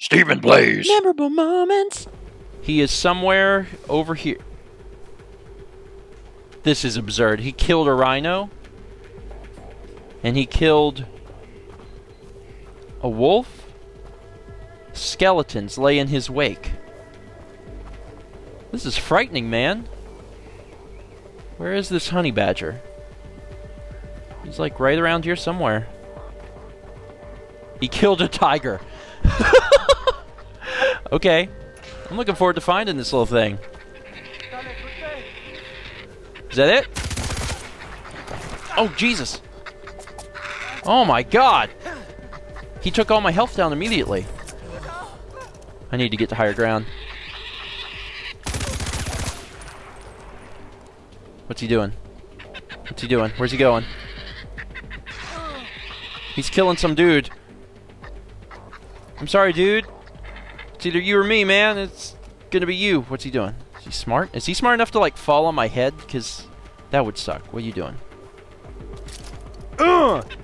Stephen Plays. Memorable moments. He is somewhere over here. This is absurd. He killed a rhino. And he killed a wolf. Skeletons lay in his wake. This is frightening, man. Where is this honey badger? He's like right around here somewhere. He killed a tiger. Okay. I'm looking forward to finding this little thing. Is that it? Oh, Jesus. Oh my God. He took all my health down immediately. I need to get to higher ground. What's he doing? What's he doing? Where's he going? He's killing some dude. I'm sorry, dude. It's either you or me, man. It's gonna be you. What's he doing? Is he smart? Is he smart enough to, like, fall on my head? Because that would suck. What are you doing?